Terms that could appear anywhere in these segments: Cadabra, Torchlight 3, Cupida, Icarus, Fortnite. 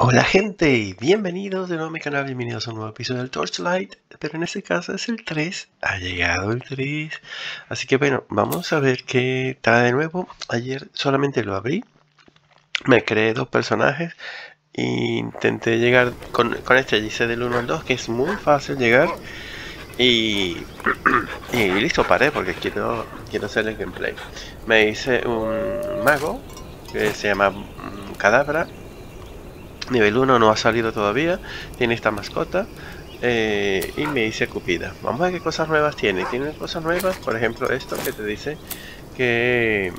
Hola gente, bienvenidos de nuevo a mi canal, bienvenidos a un nuevo episodio del Torchlight, pero en este caso es el 3, ha llegado el 3, así que bueno, vamos a ver qué trae de nuevo. Ayer solamente lo abrí, me creé dos personajes e intenté llegar con este, hice del 1 al 2, que es muy fácil llegar y listo, paré porque quiero hacer el gameplay. Me hice un mago que se llama Cadabra. Nivel 1 no ha salido todavía, tiene esta mascota y me dice Cupida. Vamos a ver qué cosas nuevas tiene. Tiene cosas nuevas, por ejemplo esto que te dice que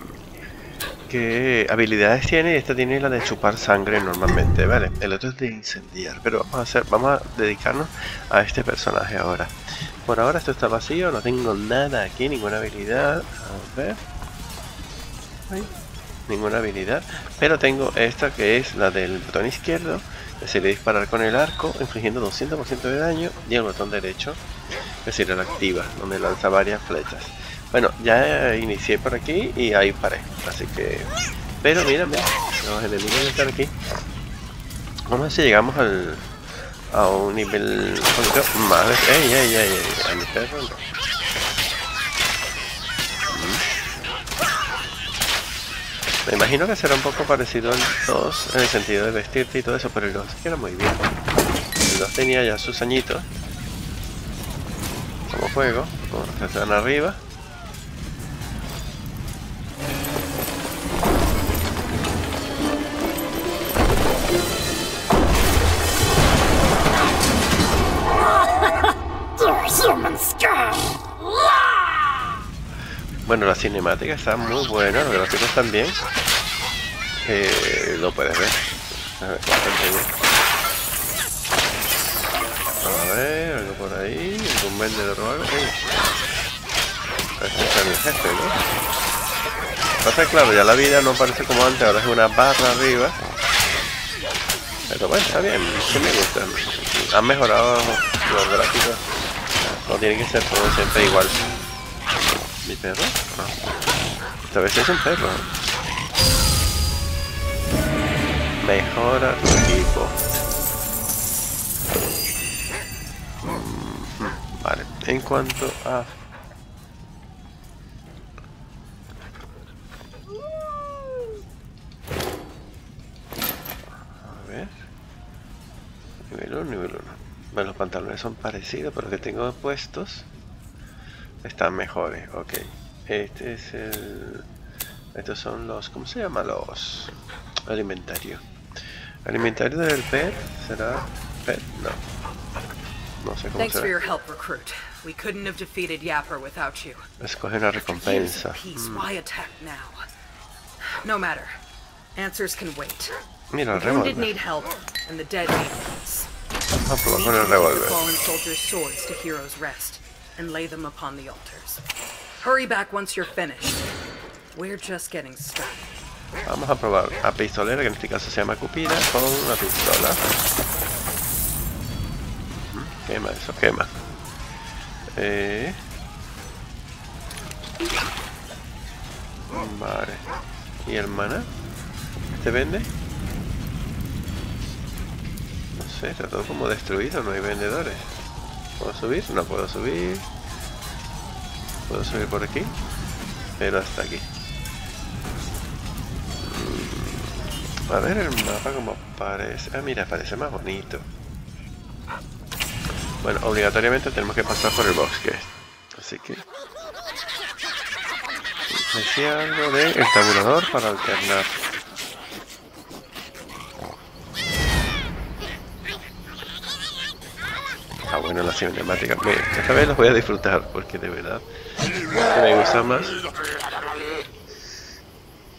habilidades tiene. Esta tiene la de chupar sangre normalmente, ¿vale? El otro es de incendiar, pero vamos a dedicarnos a este personaje ahora. Por ahora esto está vacío, no tengo nada aquí, ninguna habilidad. A ver. Ahí. Ninguna habilidad, pero tengo esta que es la del botón izquierdo, que sería disparar con el arco infligiendo 200% de daño, y el botón derecho, que sería la activa, donde lanza varias flechas. Bueno, ya inicié por aquí y ahí paré, así que... pero mírame, los enemigos están aquí. Vamos a ver si llegamos a un nivel... madre... ¡Ey! A mi perro no. Me imagino que será un poco parecido al 2 en el sentido de vestirte y todo eso, pero el 2 queda muy bien. El 2 tenía ya sus añitos como juego, como los que están arriba. Bueno, la cinemática está muy buena, los gráficos también. Lo puedes ver. A ver, algo por ahí. Algún vendedor o algo. Este está mi jefe, ¿no? Pasa claro, ya la vida no parece como antes, ahora es una barra arriba. Pero bueno, está bien, sí me gusta. Han mejorado los gráficos. No tiene que ser todo siempre igual. ¿Mi perro? No. Esta vez es un perro. Mejora tu equipo. Vale, en cuanto a... a ver... Nivel 1, nivel 1. Bueno, los pantalones son parecidos, pero que tengo puestos están mejores, ok. Este es el... estos son los... ¿cómo se llama? Los... el inventario. El inventario del pet será... pet? No. No sé cómo será. Escoge una recompensa. Mira, el revólver. Vamos a probar con el revólver. And lay them upon the altars. Hurry back once you're finished. We're just getting started. Vamos a probar a pistolera, que en este caso se llama Cupida, con una pistola. Quema, eso quema. Vale. ¿Y hermana? ¿Este vende? No sé, está todo como destruido, no hay vendedores. ¿Puedo subir? No puedo subir. Puedo subir por aquí, pero hasta aquí. A ver el mapa como parece. Ah, mira, parece más bonito. Bueno, obligatoriamente tenemos que pasar por el bosque. Así que... decía algo de el tabulador para alternar. Ah, bueno, la cinemática, esta vez los voy a disfrutar porque de verdad me gusta más.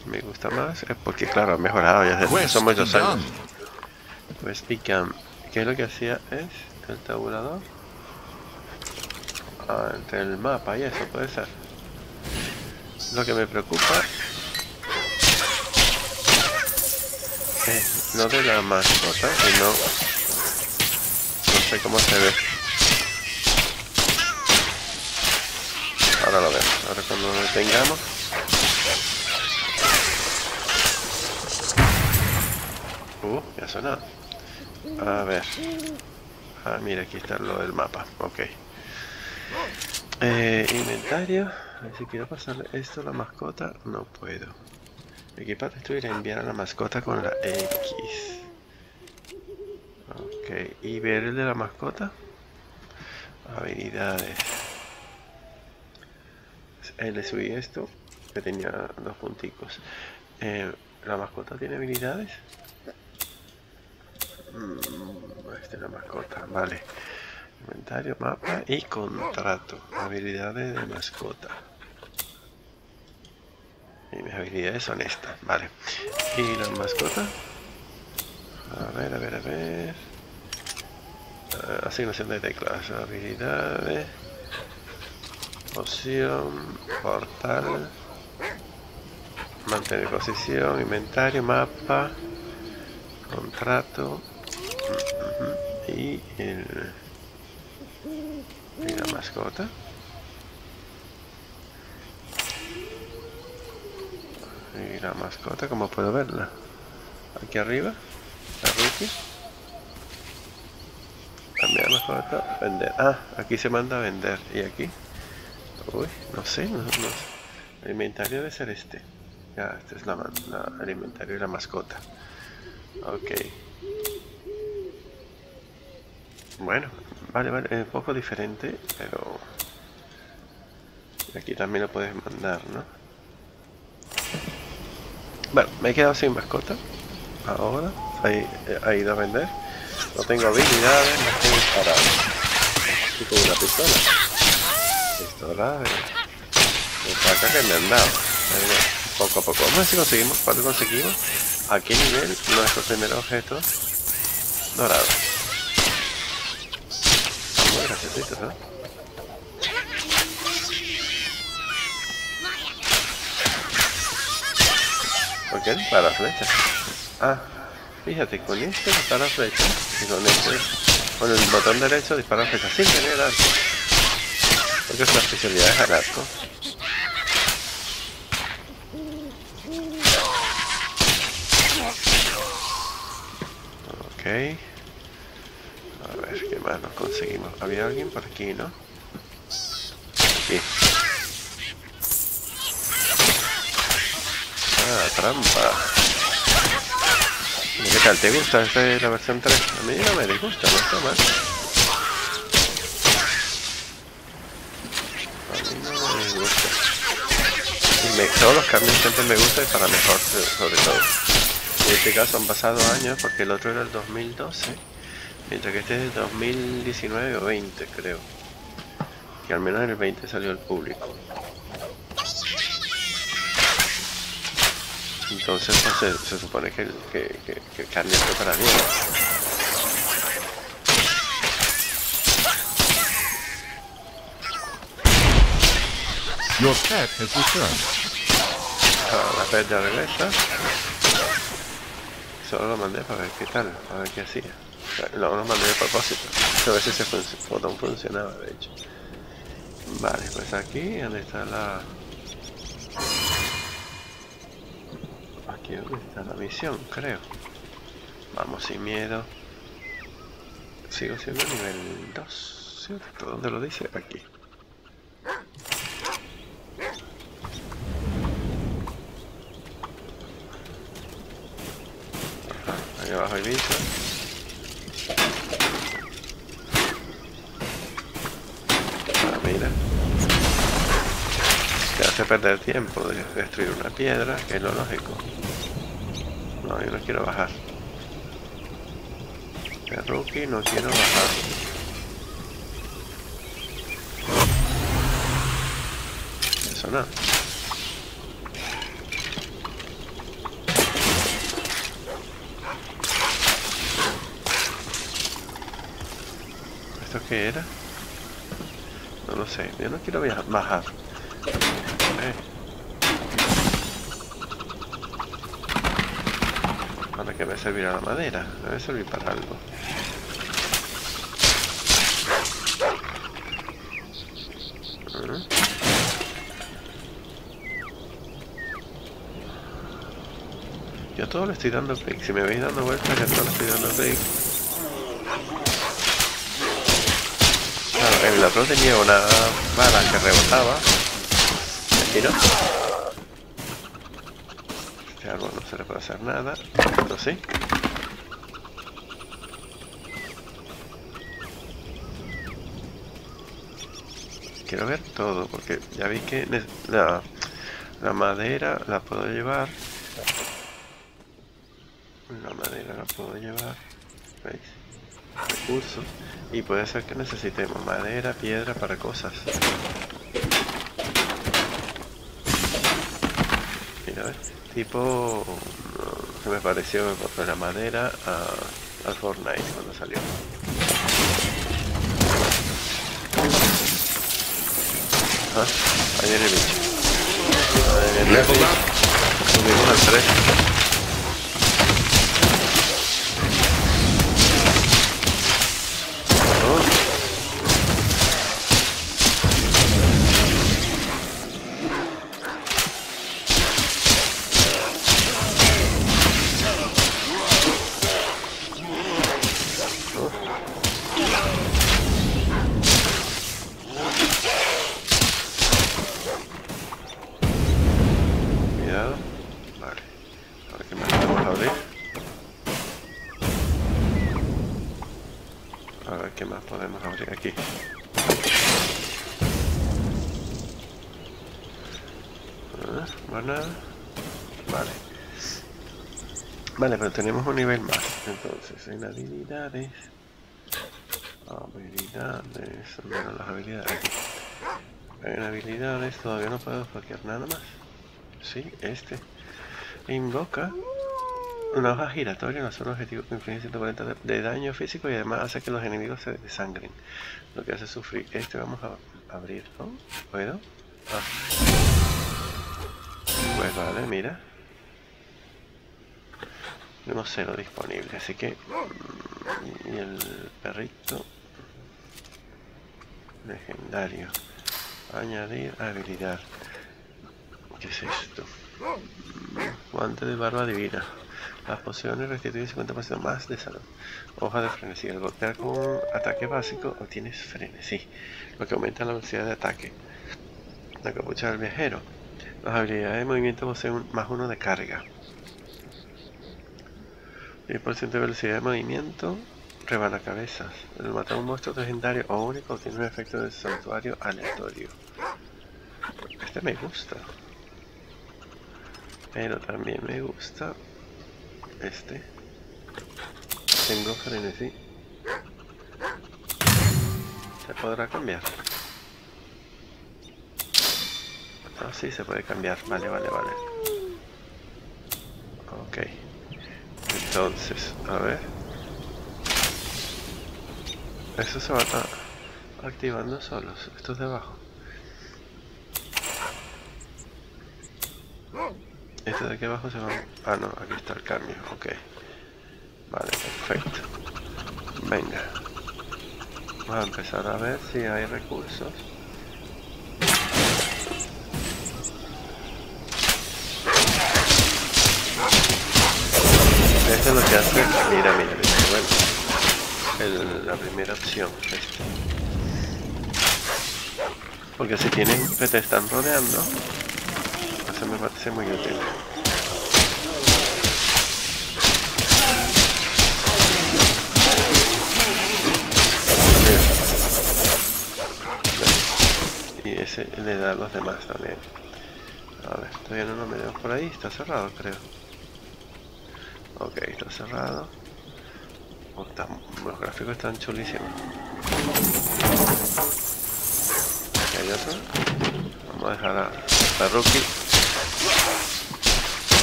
Me gusta más, es porque claro, ha mejorado ya desde hace muchos años. Pues Picam, que lo que hacía es el tabulador ante el mapa y eso puede ser. Lo que me preocupa es no de la mascota, sino... no sé cómo se ve. Ahora lo vemos, ahora cuando lo detengamos. Ya sonó. A ver. Ah, mira, aquí está lo del mapa. Ok. Inventario. A ver si quiero pasarle esto a la mascota. No puedo. Equipar esto y le enviar a la mascota con la X. Ok. Y ver el de la mascota. Habilidades. Le subí esto, que tenía dos punticos. ¿La mascota tiene habilidades? Esta es la mascota, vale. Inventario, mapa y contrato. Habilidades de mascota. Y mis habilidades son estas, vale. ¿Y la mascota? A ver, a ver, a ver. Asignación de teclas, habilidades. Opción, portal. Mantener posición, inventario, mapa, contrato y la mascota. Y la mascota, como puedo verla. Aquí arriba, la Rookie. Cambiar la mascota, vender. Ah, aquí se manda a vender. Y aquí. Uy, no sé, no sé. El inventario debe ser este. Ya, este es el inventario y la mascota. Ok. Bueno, vale, vale, es un poco diferente, pero... Aquí también lo puedes mandar, ¿no? Bueno, me he quedado sin mascota. Ahora, ha ido a vender. No tengo habilidades, no estoy disparado. Estoy con una pistola. Pistola de... Acá que me han dado. Ahí poco a poco. Vamos a ver si conseguimos, cuánto conseguimos, a qué nivel, nuestro primer objeto dorado. Muy graciositos, ¿eh? ¿Por qué? Para las flechas. Ah, fíjate, con este dispara flechas y con este, con el botón derecho dispara flechas sin tener arco. Porque es una especialidad de al arco. Okay. A ver, ¿qué más nos conseguimos? Había alguien por aquí, ¿no? Aquí. Ah, trampa. ¿Qué tal? ¿Te gusta? Esta es la versión 3. A mí no me disgusta, no está mal. A mí no me disgusta. Todos los cambios siempre me gustan y para mejor, sobre todo. En este caso han pasado años porque el otro era el 2012, mientras que este es el 2019 o 20 creo. Que al menos en el 20 salió al público. Entonces pues, se supone que cambia esto para mí. Your pet has returned. Ah, la pet ya regresa. Solo lo mandé para ver qué tal, a ver qué hacía. Lo mandé de propósito. A ver si ese botón funcionaba, de hecho. Vale, pues aquí, ¿dónde está la...? Aquí donde está la misión, creo. Vamos sin miedo. Sigo siendo nivel 2, ¿cierto? ¿Dónde lo dice? Aquí. Abajo el bicho. Ah, mira. Te hace perder tiempo de destruir una piedra, que es lo lógico. No, yo no quiero bajar. El rookie no quiero bajar. Eso no. ¿Esto qué era? No lo sé, yo no quiero bajar. ¿Para qué me servirá la madera? Me debe servir para algo. Yo todo le estoy dando clic. Si me veis dando vueltas, yo todo le estoy dando clic. Claro, el otro tenía una bala que rebotaba. Aquí no. Este árbol no se le puede hacer nada. Esto sí. Quiero ver todo, porque ya vi que la madera la puedo llevar. La madera la puedo llevar. ¿Veis? Recursos. Y puede ser que necesitemos madera, piedra para cosas. Mira, a ver. Tipo... que me pareció que cortó la madera al Fortnite cuando salió. Ah, ahí viene el bicho. Ahí viene el bicho. Subimos al 3. Vale, pero tenemos un nivel más. Entonces, en habilidades. Habilidades. Bueno, las habilidades. En habilidades todavía no puedo bloquear nada más. Sí, este. Invoca una hoja giratoria, no solo objetivo que inflige 140 de daño físico y además hace que los enemigos se desangren. Lo que hace sufrir. Este vamos a abrir, ¿no? ¿Puedo? Pues vale, mira. Tenemos 0 disponible, así que... Y el perrito... Legendario. Añadir habilidad. ¿Qué es esto? Guante de barba divina. Las pociones restituyen 50% más de salud. Hoja de frenesí. Al golpear con ataque básico obtienes frenesí, lo que aumenta la velocidad de ataque. La capucha del viajero. Las habilidades de movimiento poseen +1 de carga. 10% de velocidad de movimiento, rebana cabezas. El matar a un monstruo legendario o único tiene un efecto de santuario aleatorio. Este me gusta. Pero también me gusta este. Tengo frenesí. ¿Se podrá cambiar? Ah, sí, se puede cambiar. Vale, vale, vale. Ok. Entonces, a ver. Eso se va activando solos. Estos de abajo. Estos de aquí abajo se van... Ah, no, aquí está el cambio. Ok. Vale, perfecto. Venga. Vamos a empezar a ver si hay recursos. Esto es lo que hace, mira, mira, mira, bueno, la primera opción, este. Porque si tienen, que te están rodeando, eso me parece muy útil. Y ese le da a los demás también. A ver, todavía no lo metemos por ahí, está cerrado creo. Ok, está cerrado. Oh, los gráficos están chulísimos. Aquí hay otro. Vamos a dejar a Rookie.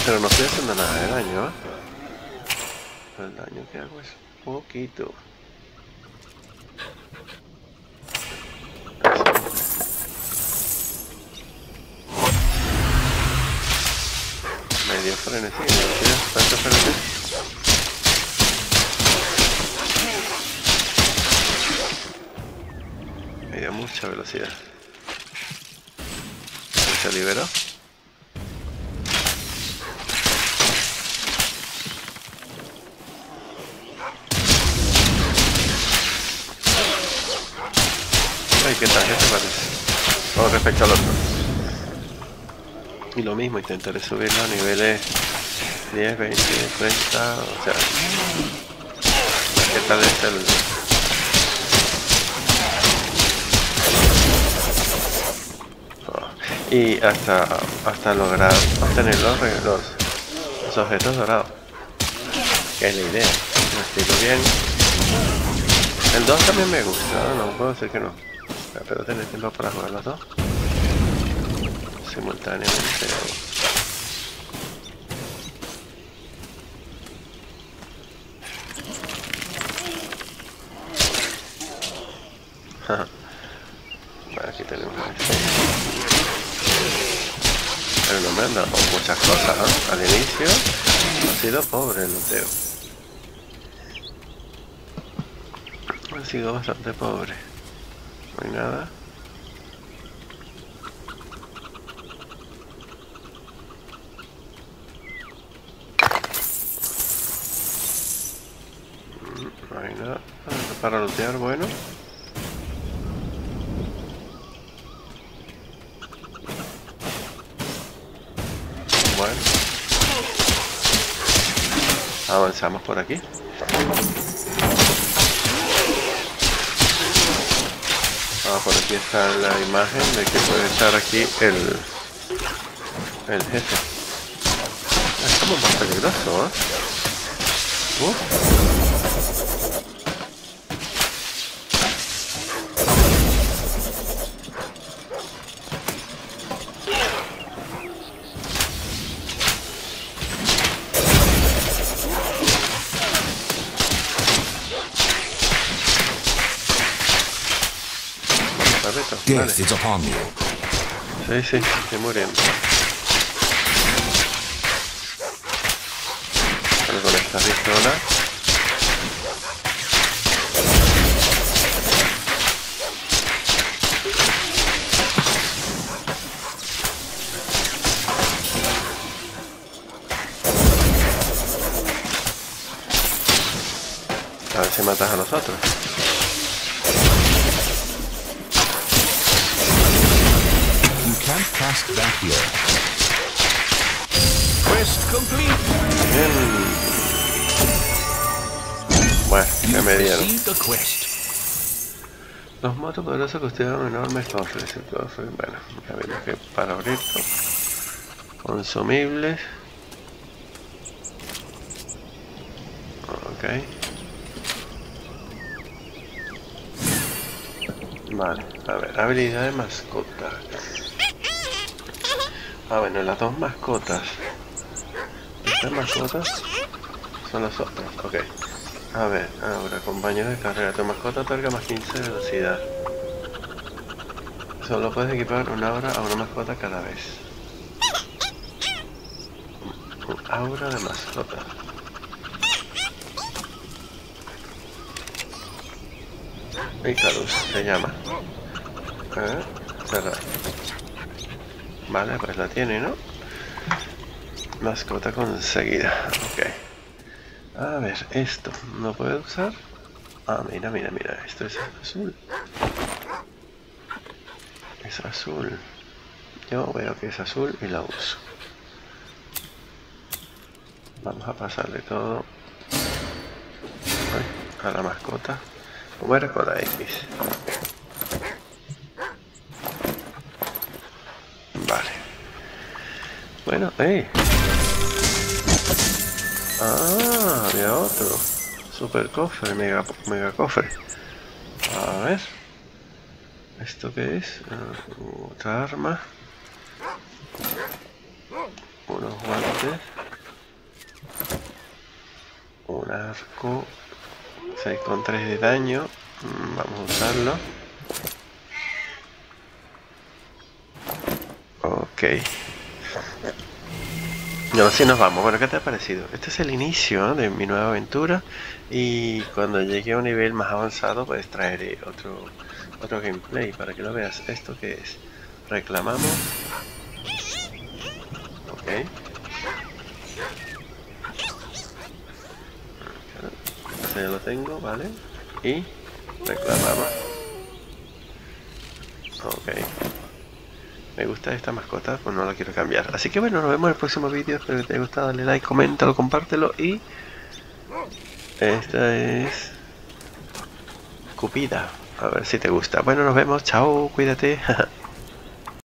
Pero no estoy haciendo nada de daño, ¿eh? El daño que hago es poquito. Medio frenesí, tanto frenesí. Me dio mucha velocidad. Se liberó. que tarjeta parece con respecto al otro. Y lo mismo, intentaré subir los niveles 10, 20, 30, o sea, tarjeta de celular. Y hasta lograr obtener los objetos dorados, que es la idea. Me estilo bien. El 2 también me gusta, no puedo decir que no, pero tener tiempo para jugar los dos simultáneamente. Bueno, aquí tenemos pero no me han dado muchas cosas, ¿eh? Al inicio ha sido pobre el luteo. Ha sido bastante pobre. No hay nada. No hay nada para lootear, bueno. Avanzamos por aquí. Por aquí está la imagen de que puede estar aquí el jefe. Es como más peligroso, ¿eh? Vale. Sí, estoy muriendo. Pero con esta pistola. A ver si matas a nosotros. Bien. Bueno, que me dieron. Los motos poderosos costaron enormes cofres y todo. Bueno, ya vemos que para abrir consumibles. Ok. Vale, a ver, habilidad de mascota. Ah, bueno, las dos mascotas. Estas mascotas son las otras, ok. A ver, ahora, compañero de carrera. Tu mascota otorga más 15 de velocidad. Solo puedes equipar una aura a una mascota cada vez. Un aura de mascota. Icarus se llama. Cerrar. Vale, pues la tiene, ¿no? Mascota conseguida. Ok. A ver, esto. ¿No puedo usar? Ah, mira, mira, mira. Esto es azul. Es azul. Yo veo que es azul y la uso. Vamos a pasarle todo a la mascota. Como era con la X. Bueno, ¡ey! ¡Ah! Había otro. Super cofre, mega cofre. A ver. ¿Esto qué es? Otra arma. Unos guantes. Un arco. 6,3 de daño. Vamos a usarlo. Ok. Y ahora sí nos vamos. Bueno, ¿qué te ha parecido? Este es el inicio, ¿eh? De mi nueva aventura. Y cuando llegue a un nivel más avanzado, pues traeré otro gameplay para que lo veas. ¿Esto qué es? Reclamamos. Ok. Este ya lo tengo, ¿vale? Y reclamamos. Ok. Me gusta esta mascota, pues no la quiero cambiar. Así que bueno, nos vemos en el próximo vídeo. Espero que te haya gustado. Dale like, coméntalo, compártelo. Y esta es Cupida. A ver si te gusta. Bueno, nos vemos. Chao, cuídate.